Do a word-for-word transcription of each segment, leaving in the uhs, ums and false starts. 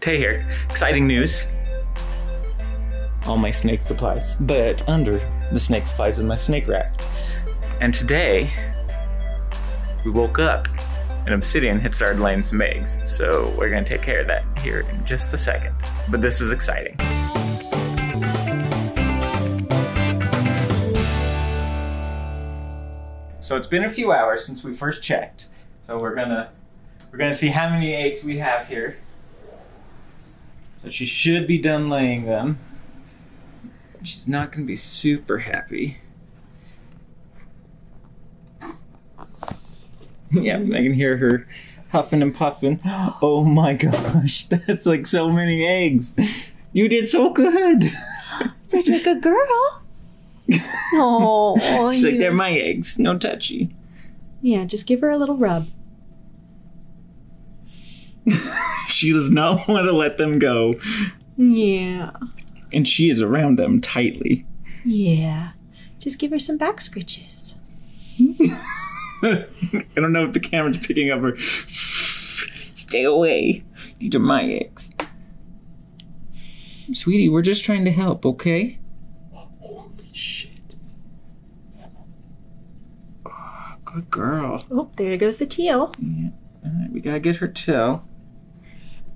Tay here. Exciting news. All my snake supplies, but under the snake supplies in my snake rack. And today, we woke up and Obsidian had started laying some eggs. So we're gonna take care of that here in just a second. But this is exciting. So it's been a few hours since we first checked. So we're gonna, we're gonna see how many eggs we have here. So she should be done laying them. She's not gonna be super happy. Yeah, I can hear her huffing and puffing. Oh my gosh, that's like so many eggs. You did so good. Such a good girl. Oh, she's you. Like, they're my eggs, no touchy. Yeah, just give her a little rub. She does not want to let them go. Yeah. And she is around them tightly. Yeah. Just give her some back scritches. I don't know if the camera's picking up her. Stay away. These are my eggs. Sweetie, we're just trying to help, okay? Holy shit. Oh, good girl. Oh, there goes the tail. Yeah. All right, we gotta get her tail.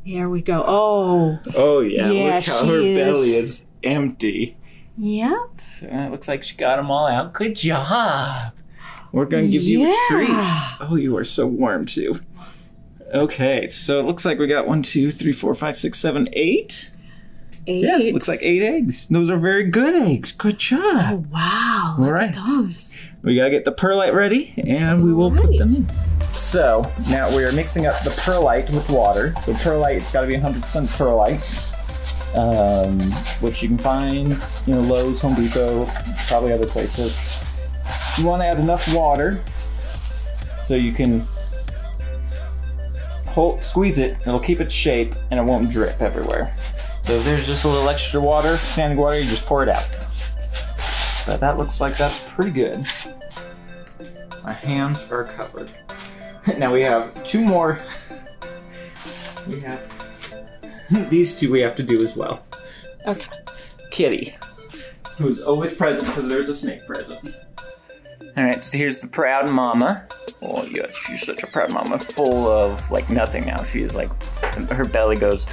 Here we go. Oh. Oh, yeah. yeah Look how her is. belly is empty. Yep. So it looks like she got them all out. Good job. We're going to give yeah. you a treat. Oh, you are so warm, too. Okay. So it looks like we got one, two, three, four, five, six, seven, eight. Eight. Yeah, looks like eight eggs. Those are very good eggs. Good job. Oh, wow. All Look right. At those. We got to get the perlite ready, and we will right. put them in. So now we are mixing up the perlite with water. So perlite, it's got to be one hundred percent perlite, um, which you can find, you know, Lowe's, Home Depot, probably other places. You want to add enough water so you can hold, squeeze it. It'll keep its shape and it won't drip everywhere. So if there's just a little extra water, standing water, you just pour it out. But that looks like that's pretty good. My hands are covered. Now we have two more. We have these two we have to do as well. Okay. Kitty, who's always present because there's a snake present. All right, so here's the proud mama. Oh yes, she's such a proud mama, full of like nothing now. She is like, her belly goes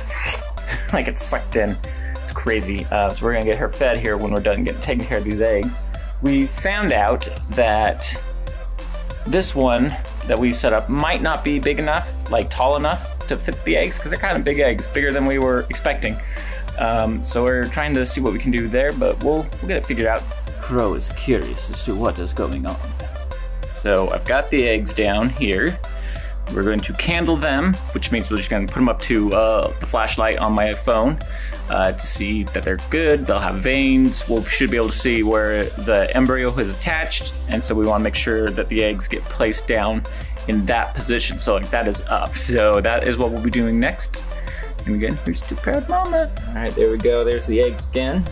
like it's sucked in. It's crazy. Uh, so we're gonna get her fed here when we're done getting taking care of these eggs. We found out that this one that we set up might not be big enough, like tall enough to fit the eggs, because they're kind of big eggs, bigger than we were expecting. Um, so we're trying to see what we can do there, but we'll, we'll get it figured out. Crow is curious as to what is going on. So I've got the eggs down here. We're going to candle them, which means we're just going to put them up to uh, the flashlight on my phone uh, to see that they're good. They'll have veins. We should be able to see where the embryo is attached. And so we want to make sure that the eggs get placed down in that position. So like that is up. So that is what we'll be doing next. And again, here's the proud mama. All right, there we go. There's the eggs again.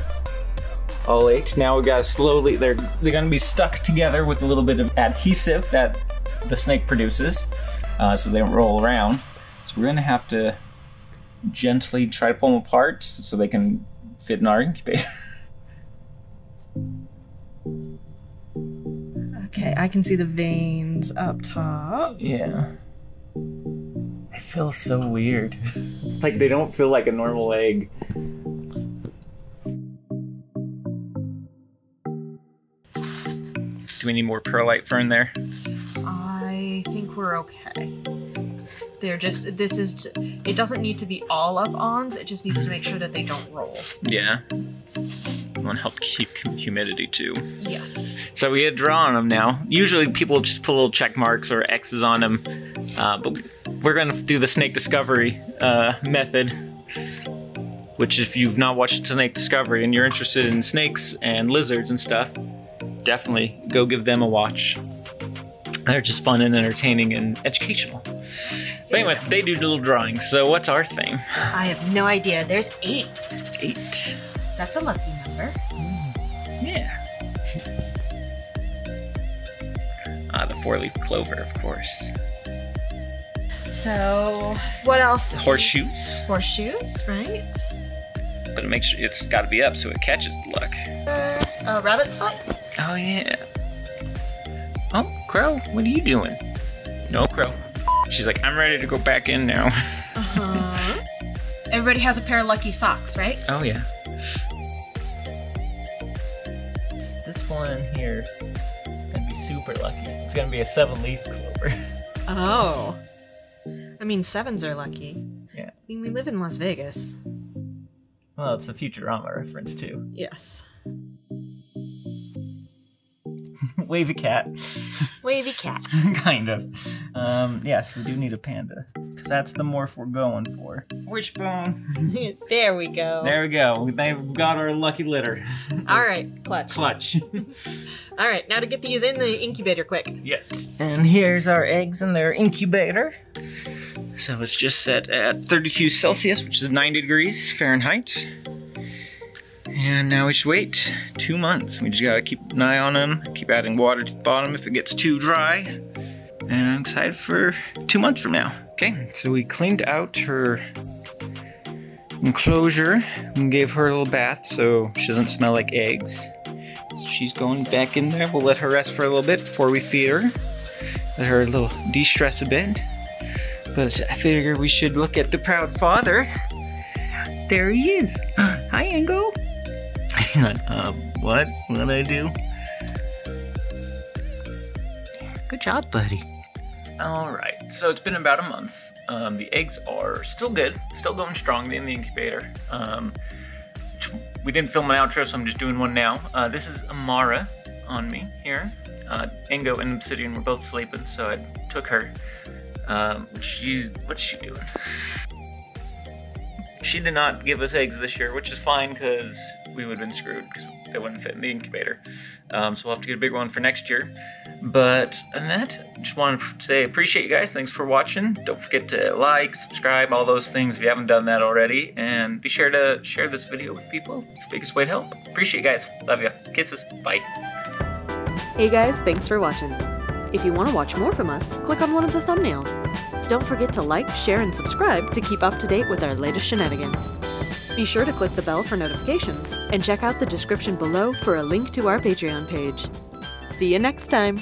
All eight. Now we got to slowly, they're, they're going to be stuck together with a little bit of adhesive that the snake produces. Uh, so they don't roll around. So we're gonna have to gently try to pull them apart so they can fit in our incubator. Okay, I can see the veins up top. Yeah. They feel so weird. Like they don't feel like a normal egg. Do we need more perlite fern there? I think we're okay. They're just, this is, it doesn't need to be all up-ons, it just needs to make sure that they don't roll. Yeah. You want to help keep humidity too. Yes. So we had drawn them now. Usually people just put little check marks or X's on them, uh, but we're going to do the Snake Discovery uh, method, which if you've not watched Snake Discovery and you're interested in snakes and lizards and stuff, definitely go give them a watch. They're just fun and entertaining and educational. But anyways, they do little drawings, so what's our thing? I have no idea. There's eight. Eight. That's a lucky number. Mm. Yeah. Ah, the four-leaf clover, of course. So what else? Horseshoes. Horseshoes, right? But it makes sure it's got to be up so it catches the luck. Uh, a rabbit's foot. Oh yeah. Oh, Crow, what are you doing? No, Crow. She's like, I'm ready to go back in now. Uh-huh. Everybody has a pair of lucky socks, right? Oh yeah. This one here is gonna be super lucky. It's gonna be a seven-leaf clover. Oh. I mean, sevens are lucky. Yeah. I mean, we live in Las Vegas. Well, it's a Futurama reference, too. Yes. Wavy cat. Wavy cat. Kind of. Um, yes, we do need a panda. Because that's the morph we're going for. Wishbone. There we go. There we go. They've got our lucky litter. All right. Clutch. Clutch. All right. Now to get these in the incubator quick. Yes. And here's our eggs in their incubator. So it's just set at thirty-two Celsius, which is ninety degrees Fahrenheit. And now we should wait two months. We just gotta keep an eye on them, keep adding water to the bottom if it gets too dry. And I'm excited for two months from now. Okay, so we cleaned out her enclosure and gave her a little bath so she doesn't smell like eggs. So she's going back in there. We'll let her rest for a little bit before we feed her. Let her a little de-stress a bit. But I figure we should look at the proud father. There he is. Hi, Ango. Hang on. Um, what? What'd I do? Good job, buddy. All right. So it's been about a month. Um, the eggs are still good, still going strong. They're in the incubator. Um, we didn't film an outro, so I'm just doing one now. Uh, this is Amara on me here. Uh, Ango and Obsidian were both sleeping, so I took her. Um, she's, what's she doing? She did not give us eggs this year, which is fine because we would have been screwed because they wouldn't fit in the incubator. Um, so we'll have to get a bigger one for next year. But other than that, just want to say appreciate you guys. Thanks for watching. Don't forget to like, subscribe, all those things if you haven't done that already. And be sure to share this video with people. It's the biggest way to help. Appreciate you guys. Love you. Kisses. Bye. Hey guys, thanks for watching. If you want to watch more from us, click on one of the thumbnails. Don't forget to like, share, and subscribe to keep up to date with our latest shenanigans. Be sure to click the bell for notifications and check out the description below for a link to our Patreon page. See you next time!